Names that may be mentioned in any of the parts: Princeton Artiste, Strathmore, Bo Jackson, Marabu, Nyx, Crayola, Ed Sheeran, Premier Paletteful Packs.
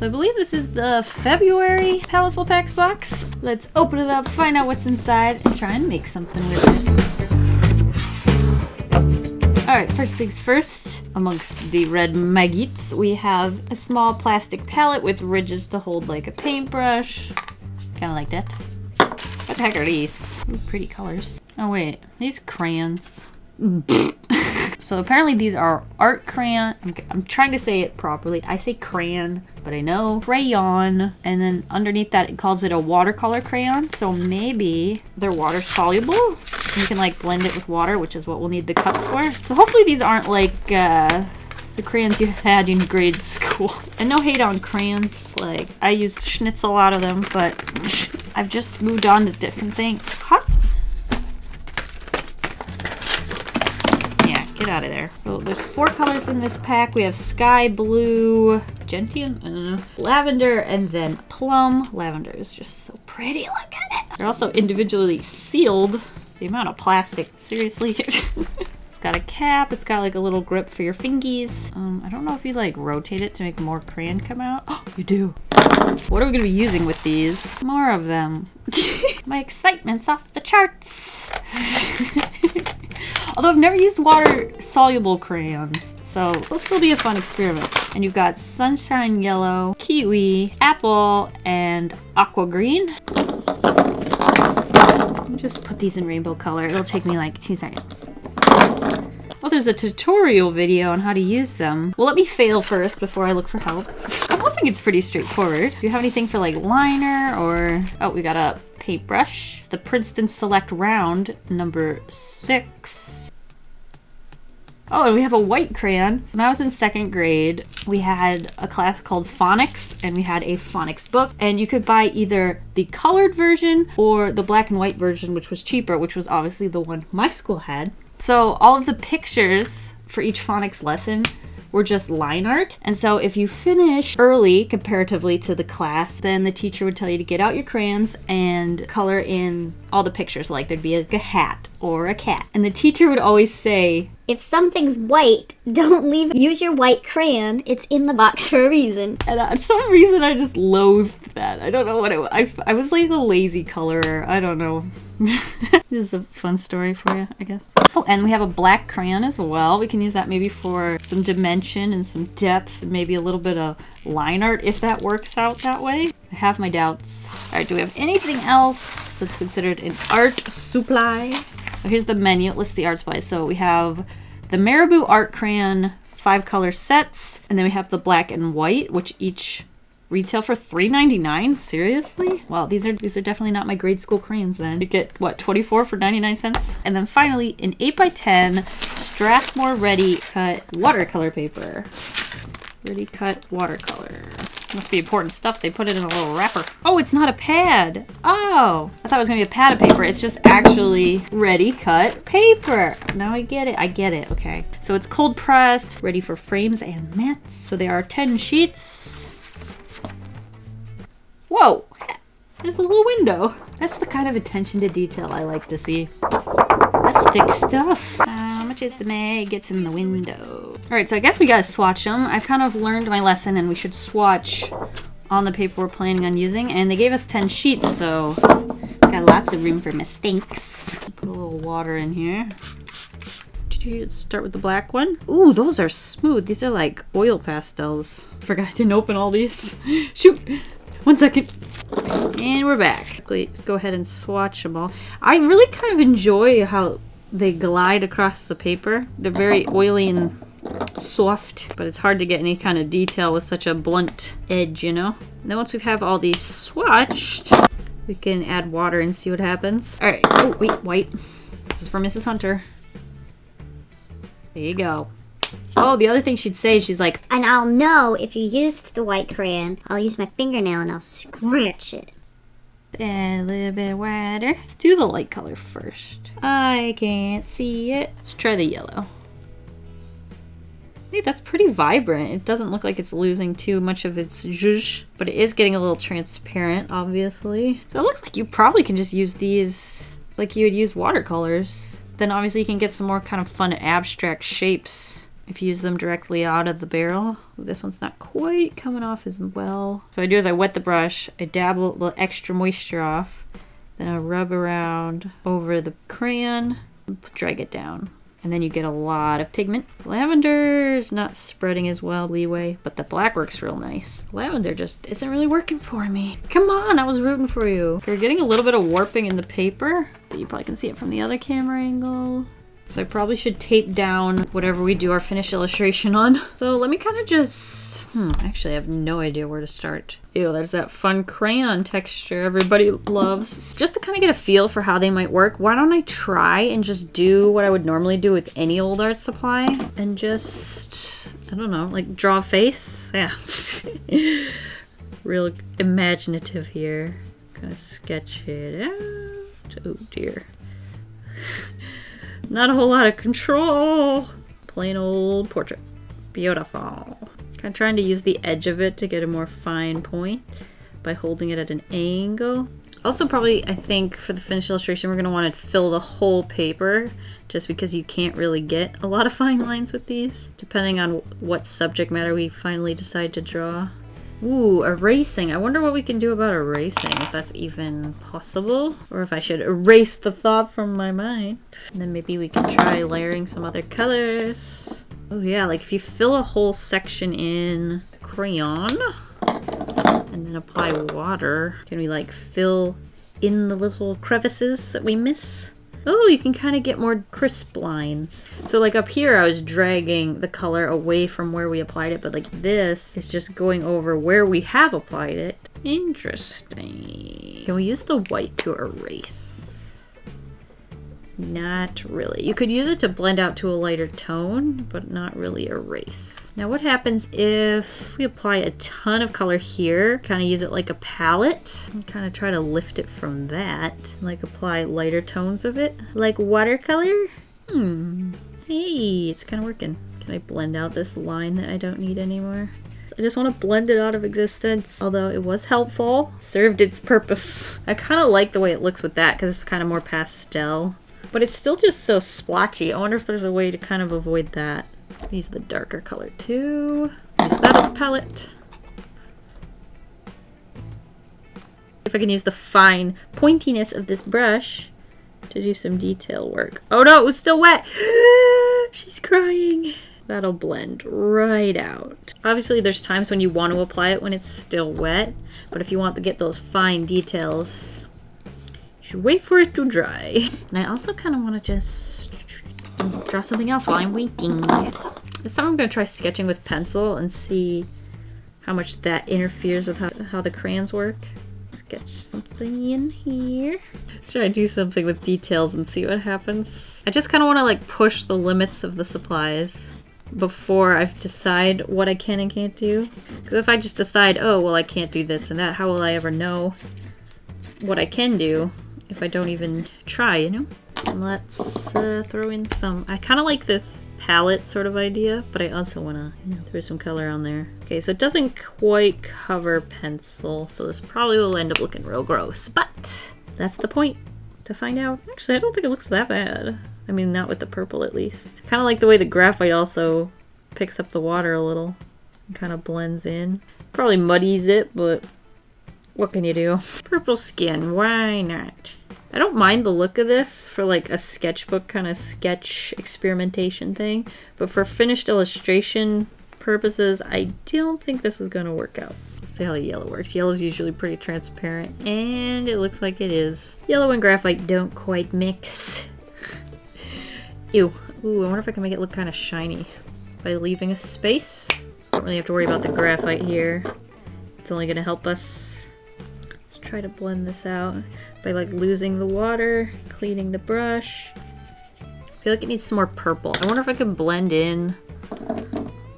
So I believe this is the February Paletteful Packs box. Let's open it up, find out what's inside, and try and make something with it. All right, first things first, amongst the red maggots, we have a small plastic palette with ridges to hold like a paintbrush. Kind of like that. What the heck are these? Ooh, pretty colors. Oh wait, these crayons. So apparently these are art crayon. I'm trying to say it properly. I say crayon, but I know crayon. And then underneath that, it calls it a watercolor crayon. So maybe they're water soluble. You can like blend it with water, which is what we'll need the cup for. So hopefully these aren't like the crayons you had in grade school. And no hate on crayons. Like I used schnitzel out of them, but I've just moved on to different things. Huh? Yeah, get out of there. So there's 4 colors in this pack. We have sky blue, gentian, lavender, and then plum. Lavender is just so pretty, look at it. They're also individually sealed. The amount of plastic, seriously. It's got a cap, it's got like a little grip for your fingies. I don't know if you like rotate it to make more crayon come out. Oh, you do. What are we gonna be using with these? More of them. My excitement's off the charts. Although I've never used water-soluble crayons, so it'll still be a fun experiment. And you've got sunshine yellow, kiwi, apple, and aqua green. Let me just put these in rainbow color. It'll take me like 2 seconds. Oh, there's a tutorial video on how to use them. Well, let me fail first before I look for help. I think it's pretty straightforward. Do you have anything for like liner or... Oh, we got a paintbrush. The Princeton Select Round number 6. Oh, and we have a white crayon. When I was in 2nd grade, we had a class called phonics, and we had a phonics book, and you could buy either the colored version or the black and white version, which was cheaper, which was obviously the one my school had. So all of the pictures for each phonics lesson were just line art. And so if you finish early comparatively to the class, then the teacher would tell you to get out your crayons and color in all the pictures. Like there'd be like a hat or a cat. And the teacher would always say, if something's white, don't leave it. Use your white crayon. It's in the box for a reason. And for some reason I just loathed that. I don't know what it was. I was like a lazy colorer. I don't know. This is a fun story for you, I guess. Oh, and we have a black crayon as well. We can use that maybe for some dimension and some depth, and maybe a little bit of line art if that works out that way. I have my doubts. All right, do we have anything else that's considered an art supply? Oh, here's the menu. It lists the art supplies. So we have the Marabu art crayon 5-color sets, and then we have the black and white, which each retail for $3.99? Seriously? Well, these are definitely not my grade school crayons then. You get, what, 24 for 99 cents? And then finally, an 8x10 Strathmore Ready Cut watercolor paper. Ready Cut watercolor. Must be important stuff. They put it in a little wrapper. Oh, it's not a pad. Oh, I thought it was gonna be a pad of paper. It's just actually ready cut paper. Now I get it. I get it. Okay. So it's cold pressed, ready for frames and mats. So there are 10 sheets. Whoa, there's a little window. That's the kind of attention to detail I like to see. That's thick stuff. How much is the mag? It's in the window. All right, so I guess we gotta swatch them. I've kind of learned my lesson, and we should swatch on the paper we're planning on using. And they gave us 10 sheets, so got lots of room for mistakes. Put a little water in here. Let's start with the black one. Ooh, those are smooth. These are like oil pastels. Forgot I didn't open all these. Shoot. 1 second. And we're back. Let's go ahead and swatch them all. I really kind of enjoy how they glide across the paper. They're very oily and soft, but it's hard to get any kind of detail with such a blunt edge, you know? And then once we have all these swatched, we can add water and see what happens. All right. Oh, wait, white. This is for Mrs. Hunter. There you go. Oh, the other thing she'd say, she's like, and I'll know if you used the white crayon. I'll use my fingernail and I'll scratch it. Add a little bit of water. Let's do the light color first. I can't see it. Let's try the yellow. Hey, that's pretty vibrant. It doesn't look like it's losing too much of its zhuzh, but it is getting a little transparent, obviously. So it looks like you probably can just use these like you would use watercolors. Then obviously you can get some more kind of fun abstract shapes if you use them directly out of the barrel. This one's not quite coming off as well. So what I do is I wet the brush, I dab a little extra moisture off, then I rub around over the crayon, drag it down. And then you get a lot of pigment. Lavender's not spreading as well leeway, but the black works real nice. Lavender just isn't really working for me. Come on, I was rooting for you. Okay, we're getting a little bit of warping in the paper, but you probably can see it from the other camera angle. So I probably should tape down whatever we do our finished illustration on. So let me kind of just, actually I have no idea where to start. Ew, there's that fun crayon texture everybody loves. Just to kind of get a feel for how they might work, why don't I try and just do what I would normally do with any old art supply and just, I don't know, like draw a face? Yeah. Real imaginative here. Kind of sketch it out. Oh dear. Not a whole lot of control. Plain old portrait. Beautiful. I'm trying to use the edge of it to get a more fine point by holding it at an angle. Also probably, I think, for the finished illustration, we're gonna want to fill the whole paper just because you can't really get a lot of fine lines with these, depending on what subject matter we finally decide to draw. Ooh, erasing. I wonder what we can do about erasing, if that's even possible, or if I should erase the thought from my mind. And then maybe we can try layering some other colors. Oh yeah, like if you fill a whole section in crayon and then apply water, can we like fill in the little crevices that we miss? Oh, you can kind of get more crisp lines. So like up here, I was dragging the color away from where we applied it, but like this is just going over where we have applied it. Interesting. Can we use the white to erase? Not really. You could use it to blend out to a lighter tone, but not really erase. Now what happens if we apply a ton of color here, kind of use it like a palette, and kind of try to lift it from that, like apply lighter tones of it, like watercolor? Hey, it's kind of working. Can I blend out this line that I don't need anymore? I just want to blend it out of existence, although it was helpful. Served its purpose. I kind of like the way it looks with that because it's kind of more pastel. But it's still just so splotchy. I wonder if there's a way to kind of avoid that. Use the darker color too. Use that as a palette. If I can use the fine pointiness of this brush to do some detail work. Oh no, it was still wet! She's crying. That'll blend right out. Obviously there's times when you want to apply it when it's still wet, but if you want to get those fine details, wait for it to dry. And I also kind of want to just draw something else while I'm waiting. This time I'm going to try sketching with pencil and see how much that interferes with how the crayons work. Sketch something in here. Should I do something with details and see what happens? I just kind of want to like push the limits of the supplies before I decide what I can and can't do. Because if I just decide, oh, well, I can't do this and that, how will I ever know what I can do if I don't even try, you know? And let's throw in some, I kind of like this palette sort of idea, but I also want to, you know, throw some color on there. Okay, so it doesn't quite cover pencil, so this probably will end up looking real gross, but that's the point, to find out. Actually, I don't think it looks that bad. I mean, not with the purple at least. Kind of like the way the graphite also picks up the water a little and kind of blends in. Probably muddies it, but what can you do? Purple skin, why not? I don't mind the look of this for like a sketchbook kind of sketch experimentation thing, but for finished illustration purposes, I don't think this is gonna work out. Let's see how the yellow works. Yellow's usually pretty transparent, and it looks like it is. Yellow and graphite don't quite mix. Ew. Ooh, I wonder if I can make it look kind of shiny by leaving a space. Don't really have to worry about the graphite here. It's only gonna help us. Try to blend this out by like losing the water, cleaning the brush. I feel like it needs some more purple. I wonder if I can blend in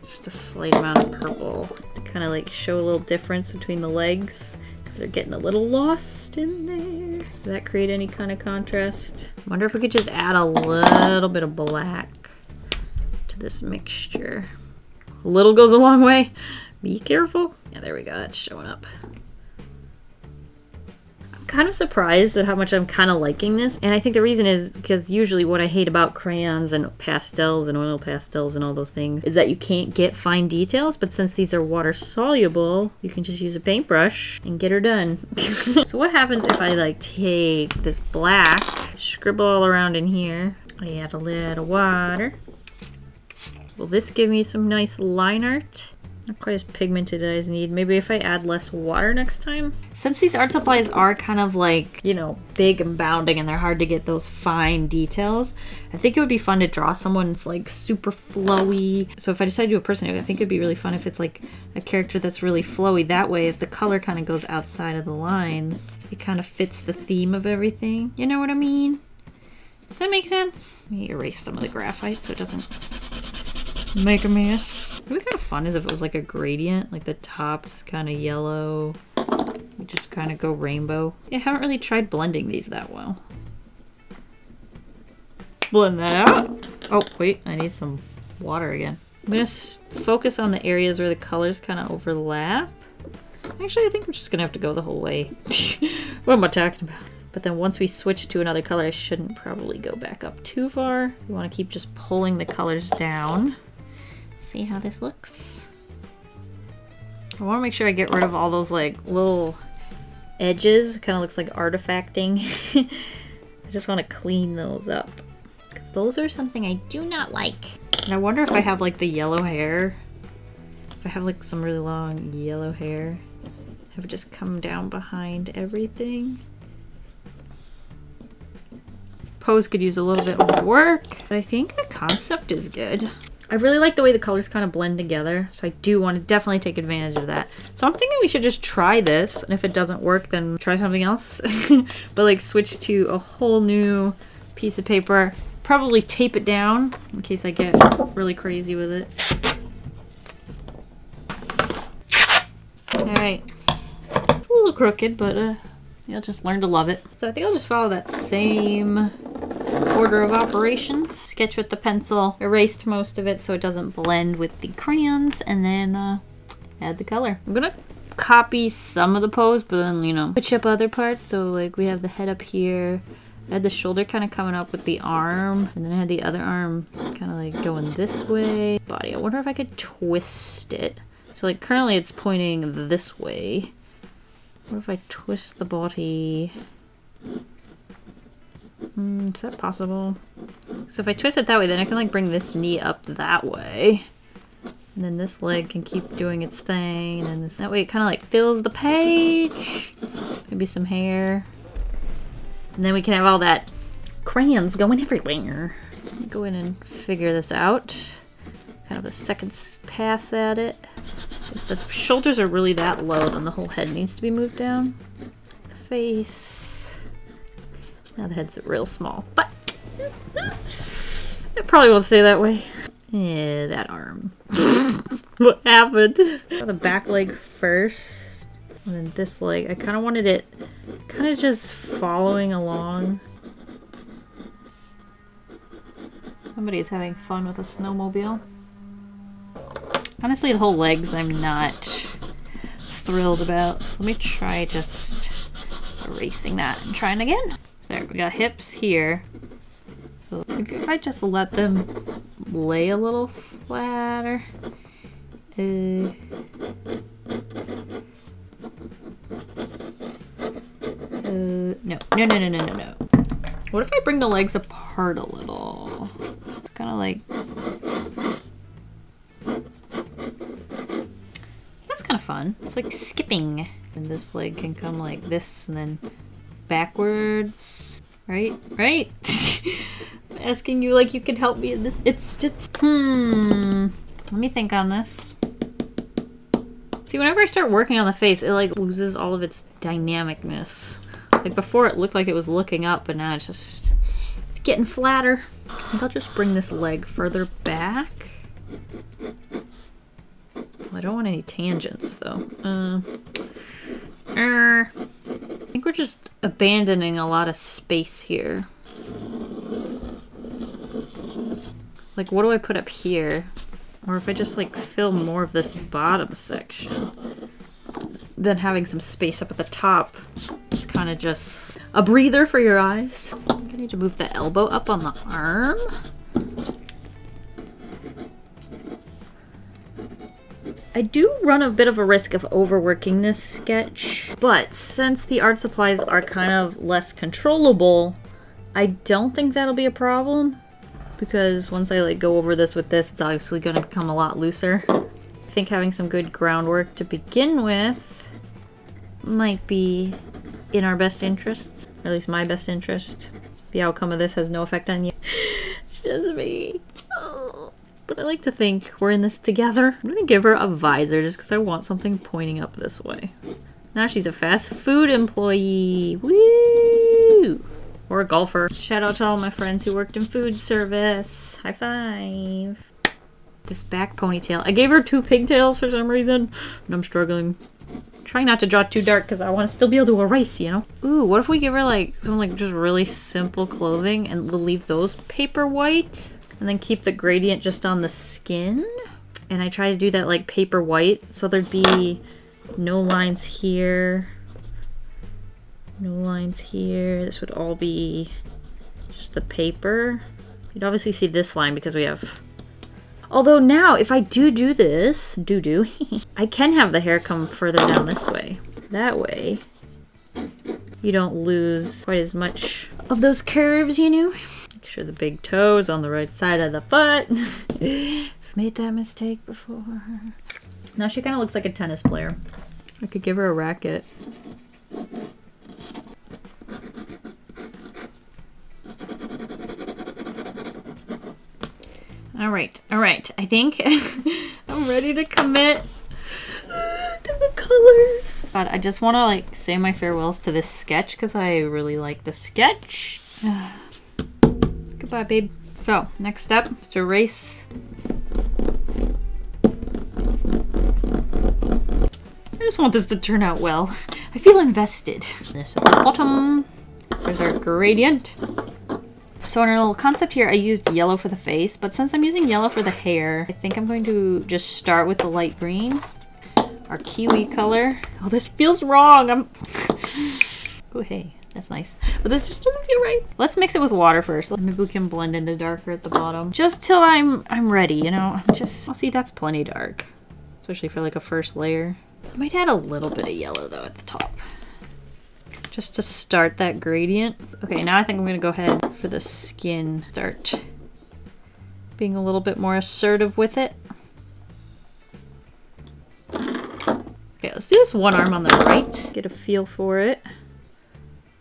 just a slight amount of purple to kind of like show a little difference between the legs because they're getting a little lost in there. Does that create any kind of contrast? I wonder if we could just add a little bit of black to this mixture. A little goes a long way. Be careful. Yeah, there we go. That's showing up. kind of surprised at how much I'm kind of liking this. And I think the reason is because usually what I hate about crayons and pastels and oil pastels and all those things is that you can't get fine details. But since these are water soluble, you can just use a paintbrush and get her done. So what happens if I like take this black, scribble all around in here, I add a little water. Will this give me some nice line art? Not quite as pigmented as I need. Maybe if I add less water next time? Since these art supplies are kind of like, you know, big and bounding and they're hard to get those fine details, I think it would be fun to draw someone's like super flowy. So if I decide to do a person, I think it'd be really fun if it's like a character that's really flowy. That way, if the color kind of goes outside of the lines, it kind of fits the theme of everything. You know what I mean? Does that make sense? Let me erase some of the graphite so it doesn't make a mess. It would be kind of fun as if it was like a gradient, like the top's kind of yellow. You just kind of go rainbow. Yeah, I haven't really tried blending these that well. Let's blend that out. Oh, wait, I need some water again. I'm gonna focus on the areas where the colors kind of overlap. Actually, I think I'm just gonna have to go the whole way. What am I talking about? But then once we switch to another color, I shouldn't probably go back up too far. We want to keep just pulling the colors down. See how this looks. I want to make sure I get rid of all those like little edges. Kind of looks like artifacting. I just want to clean those up because those are something I do not like. And I wonder if I have like the yellow hair. If I have like some really long yellow hair, have it just come down behind everything. Pose could use a little bit more work, but I think the concept is good. I really like the way the colors kind of blend together, so I do want to definitely take advantage of that. So I'm thinking we should just try this, and if it doesn't work, then try something else. But like switch to a whole new piece of paper. Probably tape it down in case I get really crazy with it. All right, it's a little crooked, but you'll just learn to love it. So I think I'll just follow that same order of operations. Sketch with the pencil, erased most of it so it doesn't blend with the crayons, and then add the color. I'm gonna copy some of the pose, but then, you know, switch up other parts. So like we have the head up here. I had the shoulder kind of coming up with the arm, and then I had the other arm kind of like going this way. Body, I wonder if I could twist it. So like currently it's pointing this way. What if I twist the body? Is that possible? So if I twist it that way, then I can like bring this knee up that way. And then this leg can keep doing its thing. And then this, that way it kind of like fills the page. Maybe some hair. And then we can have all that crayons going everywhere. Let me go in and figure this out. Kind of a second pass at it. If the shoulders are really that low, then the whole head needs to be moved down. The face. Now the head's real small, but it probably won't stay that way. Yeah, that arm. What happened? The back leg first, and then this leg. I kind of wanted it kind of just following along. Somebody's having fun with a snowmobile. Honestly, the whole legs I'm not thrilled about. Let me try just erasing that and trying again. There, we got hips here. So if I just let them lay a little flatter. No. What if I bring the legs apart a little? It's kind of like... That's kind of fun. It's like skipping. And this leg can come like this and then backwards, right? I'm asking you like you could help me in this. Let me think on this. See, whenever I start working on the face, it like loses all of its dynamicness. Like before it looked like it was looking up, but now it's getting flatter. I think I'll just bring this leg further back. Well, I don't want any tangents though. I think we're just abandoning a lot of space here. Like, what do I put up here? Or if I just like fill more of this bottom section, then having some space up at the top is kind kind of just a breather for your eyes. I think I need to move the elbow up on the arm. I do run a bit of a risk of overworking this sketch, but since the art supplies are kind of less controllable, I don't think that'll be a problem, because once I like go over this with this, it's obviously going to become a lot looser. I think having some good groundwork to begin with might be in our best interests, or at least my best interest. The outcome of this has no effect on you. It's just me. Oh. But I like to think we're in this together. I'm gonna give her a visor just because I want something pointing up this way. Now she's a fast food employee. Woo! Or a golfer. Shout out to all my friends who worked in food service. High five. This back ponytail. I gave her two pigtails for some reason, and I'm struggling. I'm trying not to draw too dark because I want to still be able to erase, you know? Ooh, what if we give her like some like just really simple clothing and we'll leave those paper white? And then keep the gradient just on the skin. And I try to do that like paper white, so there'd be no lines here, no lines here. This would all be just the paper. You'd obviously see this line because we have... Although now, if I do this, I can have the hair come further down this way. That way, you don't lose quite as much of those curves, you know? Make sure the big toe's on the right side of the foot. I've made that mistake before. Now she kind of looks like a tennis player. I could give her a racket. All right. I think I'm ready to commit to the colors. God, I just want to like say my farewells to this sketch because I really like the sketch. Bye, babe. So next step is to erase. I just want this to turn out well. I feel invested. This at the bottom. There's our gradient. So in our little concept here, I used yellow for the face, but since I'm using yellow for the hair, I think I'm going to just start with the light green, our kiwi color. Oh, this feels wrong. Oh, hey. That's nice. But this just doesn't feel right. Let's mix it with water first. Maybe we can blend into darker at the bottom. Just till I'm ready, you know? Oh, see, that's plenty dark. Especially for like a first layer. I might add a little bit of yellow though at the top. Just to start that gradient. Okay, now I think I'm gonna go ahead for the skin. Start being a little bit more assertive with it. Okay, let's do this one arm on the right. Get a feel for it.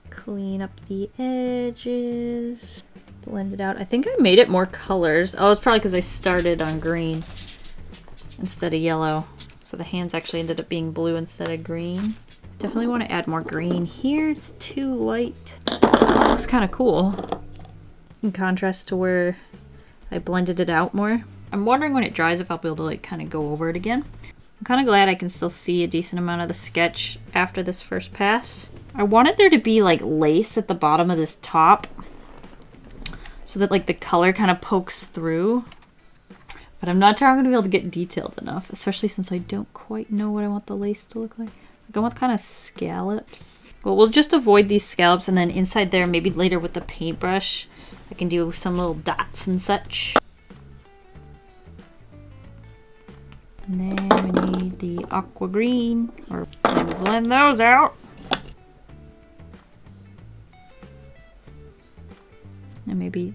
Clean up the edges, blend it out. I think I made it more colors. Oh, it's probably because I started on green instead of yellow. So the hands actually ended up being blue instead of green. Definitely want to add more green here. It's too light. It looks kind of cool in contrast to where I blended it out more. I'm wondering when it dries if I'll be able to like kind of go over it again. I'm kind of glad I can still see a decent amount of the sketch after this first pass. I wanted there to be like lace at the bottom of this top so that like the color kind of pokes through, but I'm not sure I'm going to be able to get detailed enough, especially since I don't quite know what I want the lace to look like. Like I want kind of scallops. Well, we'll just avoid these scallops, and then inside there, maybe later with the paintbrush, I can do some little dots and such. And then we need the aqua green, or blend those out. And maybe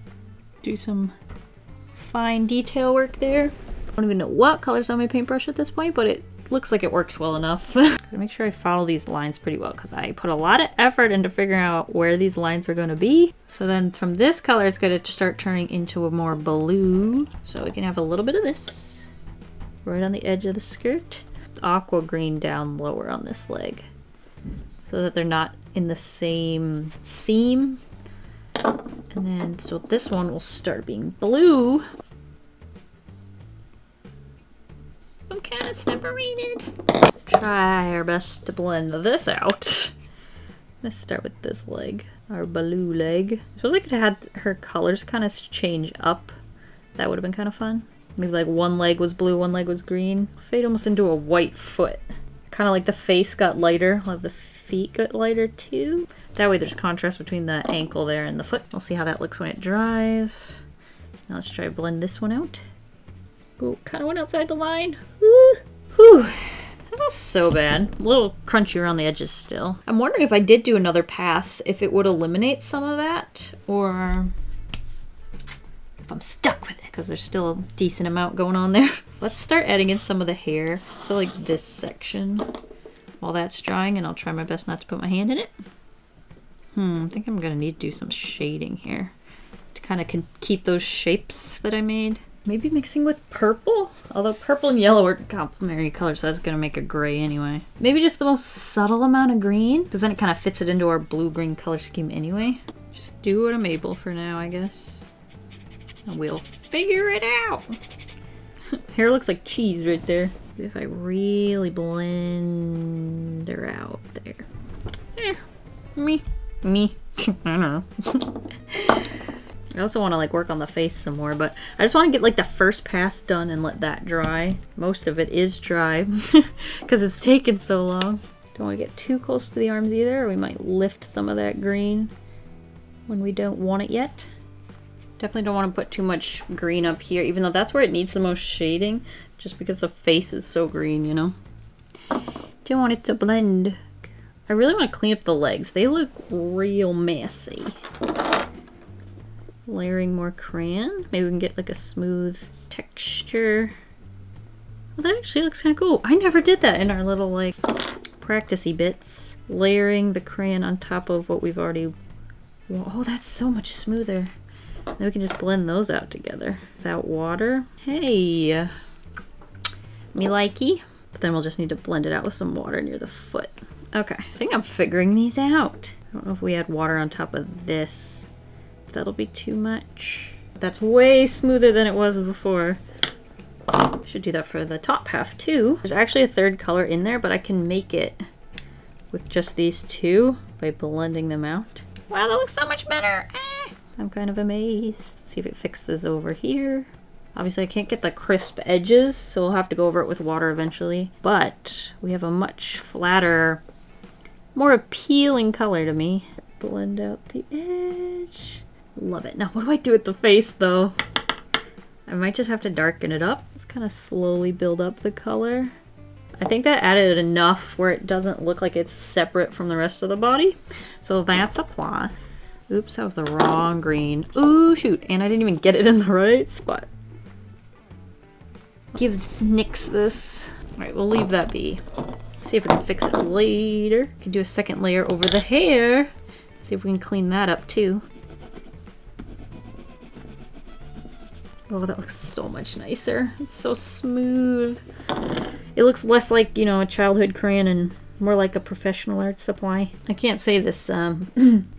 do some fine detail work there. I don't even know what color's on my paintbrush at this point, but it looks like it works well enough. Gotta make sure I follow these lines pretty well because I put a lot of effort into figuring out where these lines are gonna be. So then from this color, it's gonna start turning into a more blue. So we can have a little bit of this. Right on the edge of the skirt. Aqua green down lower on this leg so that they're not in the same seam. And then, so this one will start being blue. I'm kind of separated. Try our best to blend this out. Let's start with this leg, our blue leg. I suppose I could have had her colors kind of change up. That would have been kind of fun. Maybe like one leg was blue, one leg was green. Fade almost into a white foot. Kind of like the face got lighter. We'll have the feet get lighter too. That way there's contrast between the ankle there and the foot. We'll see how that looks when it dries. Now let's try to blend this one out. Oh, kind of went outside the line. Woo! Whew. That's not so bad. A little crunchy around the edges still. I'm wondering if I did do another pass, if it would eliminate some of that, or if I'm stuck with it, because there's still a decent amount going on there. Let's start adding in some of the hair. So like this section, while that's drying, and I'll try my best not to put my hand in it. I think I'm gonna need to do some shading here to kind of keep those shapes that I made. Maybe mixing with purple? Although purple and yellow are complementary colors, so that's gonna make a gray anyway. Maybe just the most subtle amount of green, because then it kind of fits it into our blue-green color scheme anyway. Just do what I'm able for now, I guess. And we'll figure it out! Hair looks like cheese right there. If I really blend her out there. Eh, me. I don't know. I also want to like work on the face some more, but I just want to get like the first pass done and let that dry. Most of it is dry because it's taken so long. Don't want to get too close to the arms either, or we might lift some of that green when we don't want it yet. Definitely don't want to put too much green up here, even though that's where it needs the most shading, just because the face is so green, you know? Don't want it to blend. I really want to clean up the legs. They look real messy. Layering more crayon. Maybe we can get like a smooth texture. Well, that actually looks kind of cool. I never did that in our little like practice-y bits. Layering the crayon on top of what we've already... Oh, that's so much smoother. Then we can just blend those out together without water. Hey, me likey. But then we'll just need to blend it out with some water near the foot. Okay, I think I'm figuring these out. I don't know if we add water on top of this. That'll be too much. That's way smoother than it was before. Should do that for the top half too. There's actually a third color in there, but I can make it with just these two by blending them out. Wow, that looks so much better. I'm kind of amazed. Let's see if it fixes over here. Obviously I can't get the crisp edges, so we'll have to go over it with water eventually, but we have a much flatter, more appealing color to me. Blend out the edge. Love it. Now, what do I do with the face, though? I might just have to darken it up. Just kind of slowly build up the color. I think that added enough where it doesn't look like it's separate from the rest of the body. So that's a plus. Oops, that was the wrong green. Ooh, shoot. And I didn't even get it in the right spot. Give Nyx this. All right, we'll leave that be. See if we can fix it later. Can do a second layer over the hair. See if we can clean that up, too. Oh, that looks so much nicer. It's so smooth. It looks less like, you know, a childhood crayon and more like a professional art supply. I can't say this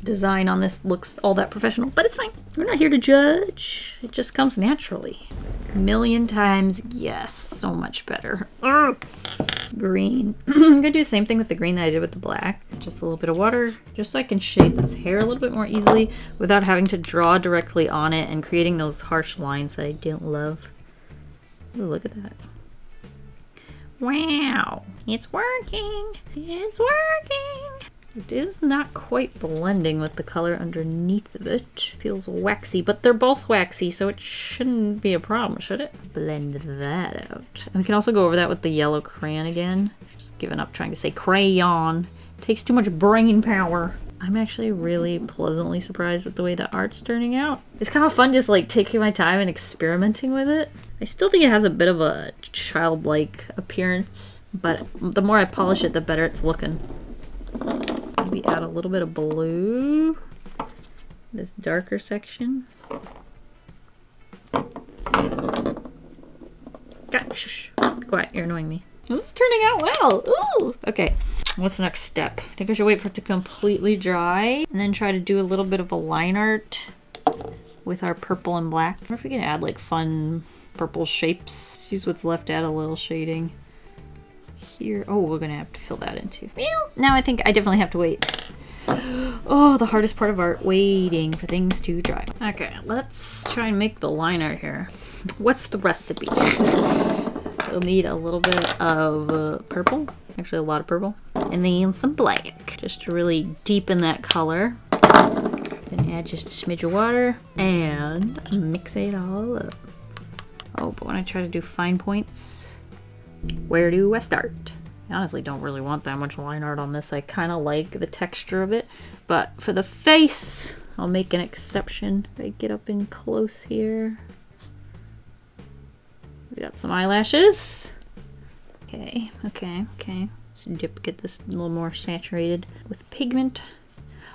design on this looks all that professional, but it's fine. We're not here to judge. It just comes naturally. A million times, yes, so much better. Ugh. Green. I'm gonna do the same thing with the green that I did with the black. Just a little bit of water, just so I can shade this hair a little bit more easily without having to draw directly on it and creating those harsh lines that I don't love. Ooh, look at that. Wow, it's working. It's working. It is not quite blending with the color underneath of it. Feels waxy, but they're both waxy, so it shouldn't be a problem, should it? Blend that out. And we can also go over that with the yellow crayon again. Just giving up trying to say crayon. It takes too much brain power. I'm actually really pleasantly surprised with the way the art's turning out. It's kind of fun just like taking my time and experimenting with it. I still think it has a bit of a childlike appearance, but the more I polish it, the better it's looking. Maybe add a little bit of blue, this darker section. God, shh, be quiet, you're annoying me. This is turning out well, ooh! Okay, what's the next step? I think I should wait for it to completely dry and then try to do a little bit of a line art with our purple and black. I wonder if we can add like fun purple shapes. Use what's left, add a little shading. Here. Oh, we're gonna have to fill that in too. Well, now I think I definitely have to wait. Oh, the hardest part of art, waiting for things to dry. Okay, let's try and make the line art here. What's the recipe? We'll need a little bit of purple, actually a lot of purple. and then some black, just to really deepen that color. Then add just a smidge of water and mix it all up. Oh, but when I try to do fine points, where do I start? I honestly don't really want that much line art on this. I kind of like the texture of it, but for the face, I'll make an exception. I get up in close here. We got some eyelashes. Okay, okay, okay. So dip, get this a little more saturated with pigment.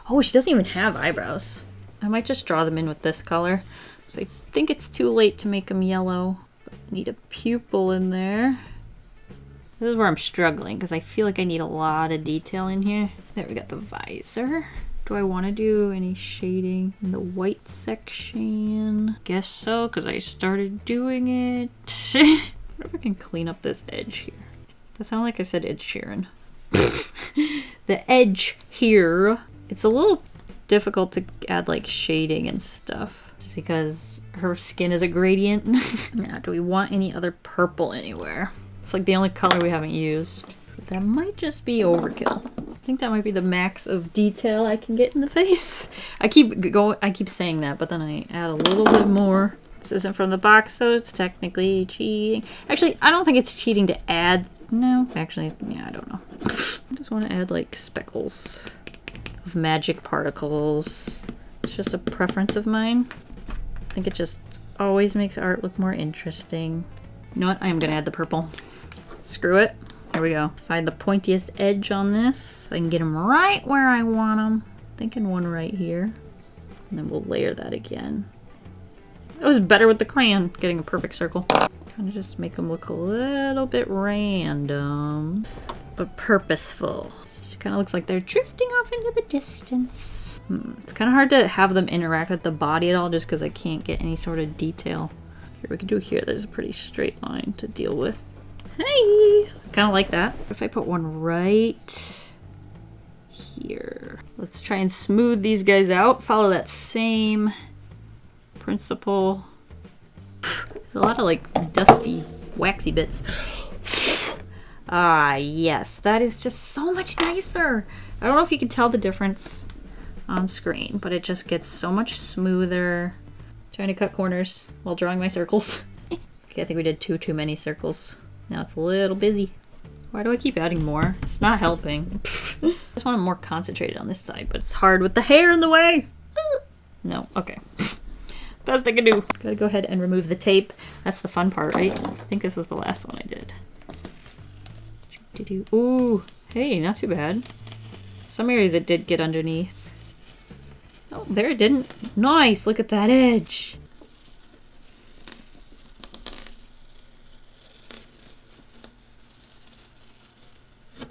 Oh, she doesn't even have eyebrows. I might just draw them in with this color. So I think it's too late to make them yellow. But I need a pupil in there. This is where I'm struggling because I feel like I need a lot of detail in here. There, we got the visor. Do I want to do any shading in the white section? Guess so, because I started doing it. What if I can clean up this edge here? That sounded like I said Ed Sheeran. The edge here. It's a little difficult to add like shading and stuff just because her skin is a gradient. Now, do we want any other purple anywhere? It's like the only color we haven't used. That might just be overkill. I think that might be the max of detail I can get in the face. I keep saying that, but then I add a little bit more. This isn't from the box, so it's technically cheating. Actually, I don't think it's cheating to add. No, actually, yeah, I don't know. I just want to add like speckles of magic particles. It's just a preference of mine. I think it just always makes art look more interesting. You know what? I am gonna add the purple. Screw it. Here we go. Find the pointiest edge on this so I can get them right where I want them. I'm thinking one right here. And then we'll layer that again. That was better with the crayon, getting a perfect circle. Kind of just make them look a little bit random, but purposeful. It kind of looks like they're drifting off into the distance. It's kind of hard to have them interact with the body at all just because I can't get any sort of detail. Here, we can do here. There's a pretty straight line to deal with. Hey! Kind of like that. If I put one right here. Let's try and smooth these guys out. Follow that same principle. There's a lot of like dusty, waxy bits. Ah, yes. That is just so much nicer. I don't know if you can tell the difference on screen, but it just gets so much smoother. I'm trying to cut corners while drawing my circles. Okay, I think we did too many circles. Now it's a little busy. Why do I keep adding more? It's not helping. I just want them more concentrated on this side, but it's hard with the hair in the way. No, okay. Best I can do. Gotta go ahead and remove the tape. That's the fun part, right? I think this was the last one I did. Ooh, hey, not too bad. Some areas it did get underneath. Oh, there it didn't. Nice, look at that edge.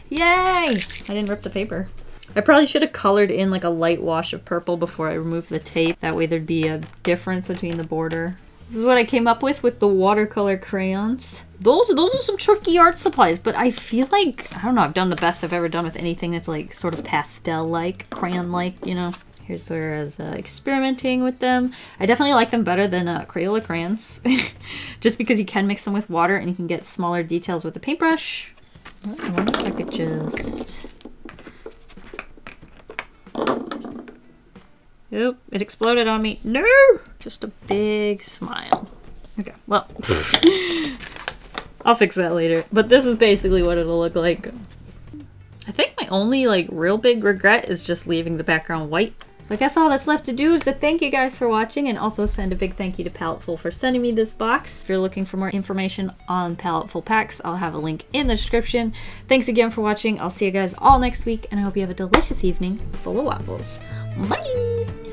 Yay! I didn't rip the paper. I probably should have colored in like a light wash of purple before I removed the tape. That way there'd be a difference between the border. This is what I came up with the watercolor crayons. Those are some tricky art supplies, but I feel like, I don't know, I've done the best I've ever done with anything that's like sort of pastel-like, crayon-like, you know? Here's where I was experimenting with them. I definitely like them better than Crayola crayons. Just because you can mix them with water and you can get smaller details with a paintbrush. I wonder if I could just... Oop, it exploded on me. No! Just a big smile. Okay, well, I'll fix that later. But this is basically what it'll look like. I think my only like real big regret is just leaving the background white. So I guess all that's left to do is to thank you guys for watching and also send a big thank you to Paletteful for sending me this box. If you're looking for more information on Paletteful Packs, I'll have a link in the description. Thanks again for watching. I'll see you guys all next week and I hope you have a delicious evening full of waffles. Bye!